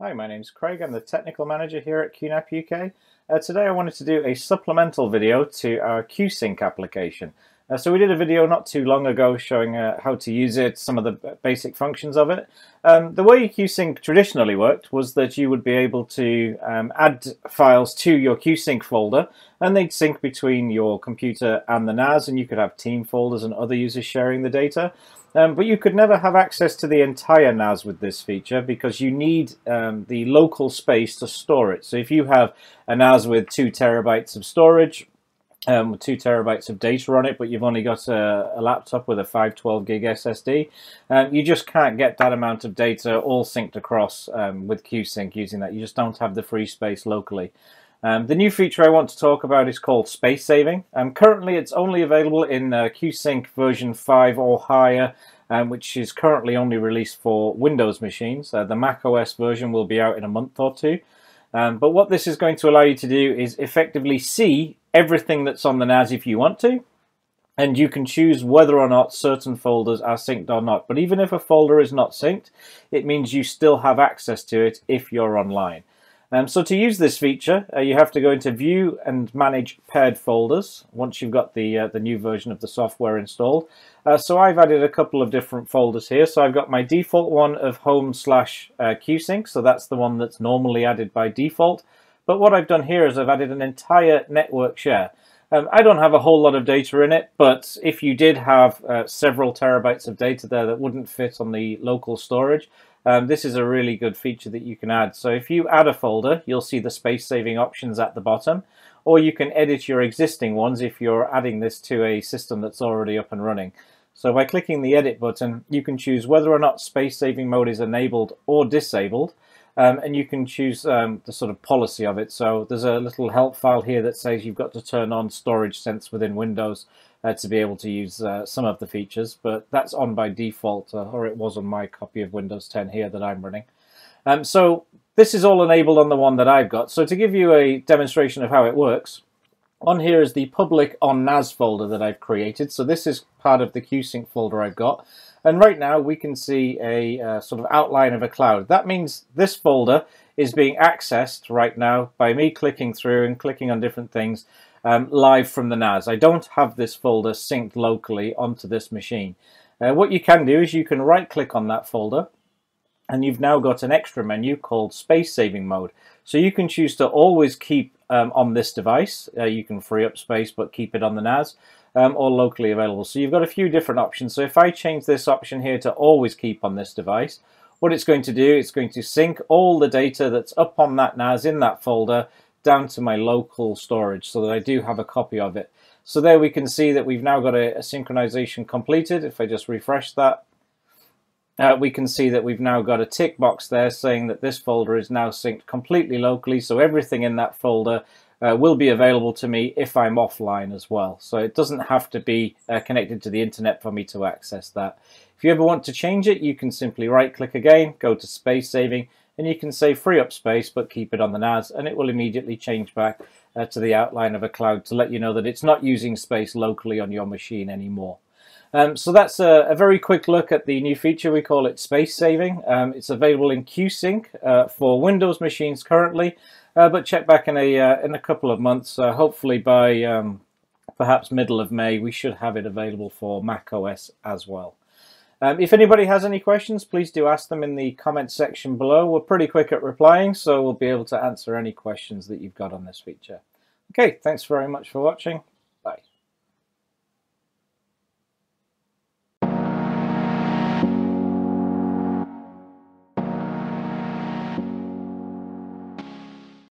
Hi, my name's Craig. I'm the Technical Manager here at QNAP UK. Today I wanted to do a supplemental video to our QSync application. So we did a video not too long ago showing how to use it, some of the basic functions of it. The way QSync traditionally worked was that you would be able to add files to your QSync folder, and they'd sync between your computer and the NAS, and you could have team folders and other users sharing the data. But you could never have access to the entire NAS with this feature because you need the local space to store it. So if you have a NAS with 2 terabytes of storage, 2 terabytes of data on it, but you've only got a laptop with a 512 gig SSD, you just can't get that amount of data all synced across with QSync using that. You just don't have the free space locally. The new feature I want to talk about is called space saving. Currently it's only available in QSync version 5 or higher, which is currently only released for Windows machines. The macOS version will be out in a month or two. But what this is going to allow you to do is effectively see everything that's on the NAS if you want to, and you can choose whether or not certain folders are synced or not. But even if a folder is not synced, it means you still have access to it if you're online. So to use this feature, you have to go into View and Manage Paired Folders once you've got the new version of the software installed. So I've added a couple of different folders here. So I've got my default one of home/QSync, so that's the one that's normally added by default. But what I've done here is I've added an entire network share. I don't have a whole lot of data in it, but if you did have several terabytes of data there that wouldn't fit on the local storage, this is a really good feature that you can add. So if you add a folder, you'll see the space-saving options at the bottom, or you can edit your existing ones if you're adding this to a system that's already up and running. So by clicking the Edit button, you can choose whether or not space-saving mode is enabled or disabled, and you can choose the sort of policy of it. So there's a little help file here that says you've got to turn on Storage Sense within Windows to be able to use some of the features, but that's on by default, or it was on my copy of Windows 10 here that I'm running. So this is all enabled on the one that I've got. So to give you a demonstration of how it works, on here is the public on NAS folder that I've created. So this is part of the QSync folder I've got. And right now we can see a sort of outline of a cloud. That means this folder is being accessed right now by me clicking through and clicking on different things live from the NAS. I don't have this folder synced locally onto this machine. What you can do is you can right click on that folder, and you've now got an extra menu called space saving mode. So you can choose to always keep on this device. You can free up space but keep it on the NAS, or locally available. So you've got a few different options. So if I change this option here to always keep on this device, what it's going to do, it's going to sync all the data that's up on that NAS in that folder down to my local storage so that I do have a copy of it. So there we can see that we've now got a synchronization completed. If I just refresh that, we can see that we've now got a tick box there saying that this folder is now synced completely locally, so everything in that folder will be available to me if I'm offline as well. So it doesn't have to be connected to the internet for me to access that. If you ever want to change it, you can simply right click again, go to space saving, and you can say free up space but keep it on the NAS, and it will immediately change back to the outline of a cloud to let you know that it's not using space locally on your machine anymore. So that's a very quick look at the new feature. We call it space saving. It's available in QSync for Windows machines currently, but check back in a couple of months. Hopefully by perhaps middle of May, we should have it available for macOS as well. If anybody has any questions, please do ask them in the comments section below. We're pretty quick at replying, so we'll be able to answer any questions that you've got on this feature. Okay, thanks very much for watching.